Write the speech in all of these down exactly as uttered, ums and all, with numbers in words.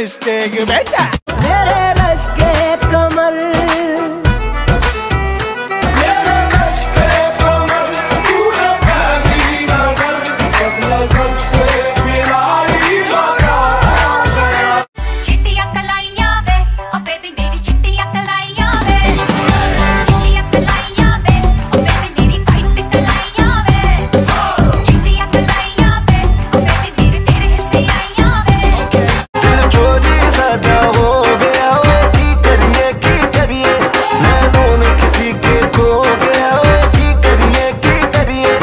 mistake, beta. Mere rush ke kamar, mere rush ke kamar, pura kali nagar, apna sabse mirari laga. Chitti akalaiya ve, oh baby meri chitti akalaiya ve. Chitti akalaiya ve, oh baby meri white akalaiya ve. Chitti akalaiya ve, oh baby mere tere hisse aaiya ve. Dil chodi sada ho gaya ve, ki kariye ki kariye, main doon kisi ke kho gaya ve, ki kariye ki kariye.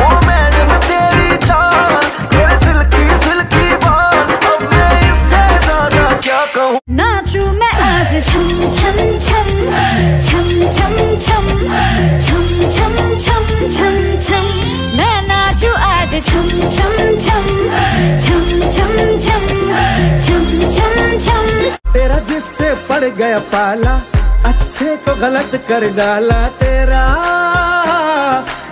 Oh madam teri chaal, mere silki silki baal, ab main isse zyada kya kahun. नाचू मैं आज छम छम छम छम छम छम छम छम छम छम छम मैं नाचू आज छम छम छम छम छम छम छम छम छम तेरा जिससे पड़ गया पाला, अच्छे को गलत कर डाला तेरा,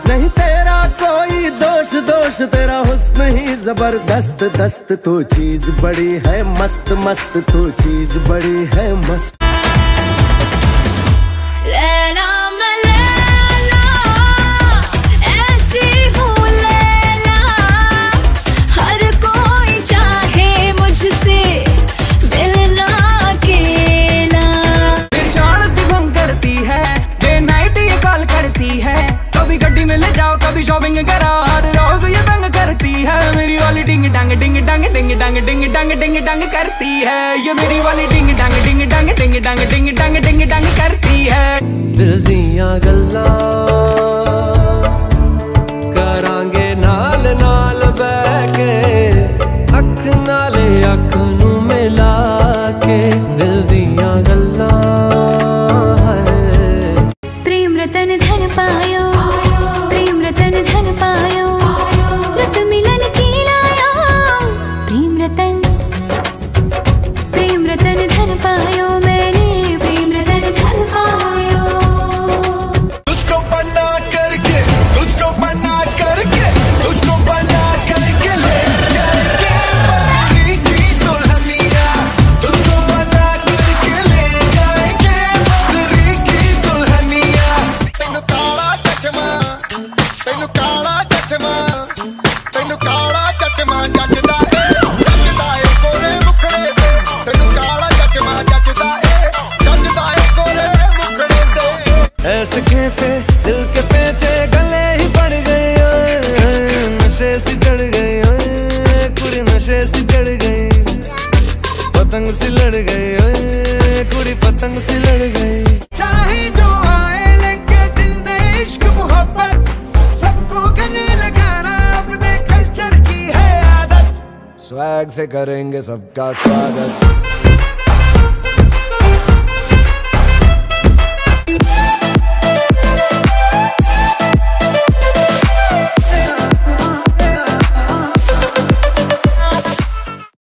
नहीं तेरा कोई दोष दोष, तेरा हुस्न ही जबरदस्त दस्त, तू चीज बड़ी है मस्त मस्त, तू चीज बड़ी है मस्त. लैला मैं लैला, ऐसी हूँ लैला, हर कोई चाहे मुझसे मिलना अकेला. परेशान तू गुम करती है, डे नाइट ये कॉल करती है, कभी गड्डी में ले जाओ कभी शॉपिंग कराओ, हर रोज ये तंग करती है, मेरी वाली डिंग डांग डिंग डांग डिंग डांग डिंग डांग डिंग डांग करती है, ये मेरी वाली डिंग डांग डिंग डांग डिंग डांग डिंग डांग डिंग डांग करती है. दिल दिया गल्ला करांगे नाल नाल बैके, अख नाले अख नू मिला के, दिल दिया गल्ला है. प्रेम रतन धन पायो, प्रेम रतन धन पायो, रत मिलन की लाया, प्रेम रतन, प्रेम रतन धन पायो, मैंने प्रेम रतन धन पायो. तुझको बना करके, तुझको बना करके, तुझको बना करके ले जाएंगे परी की दुल्हनिया, तुझको बना करके ले जाएंगे परी की दुल्हनिया. तेनु काला चश्मा, तेनु काला चश्मा, तेनु काला चश्मा जचदा ए, जचदा ए कोरे मुखड़े दे, तेनु काला चश्मा जचदा ए, जचदा ए कोरे मुखड़े दे. ऐसे कैसे दिल के पेचे गले ही पड़ गए, ओए, नशे से चढ़ गए, ओए, कुड़ी नशे से चढ़ गई, पतंग से लड़ गई, ओए, कुड़ी पतंग से लड़ गई. चाहे जो आए लेके दिल में इश्क मोहब्बत, सबको गले लगाना अपने कल्चर की है आदत, स्वैग से करेंगे सबका स्वागत.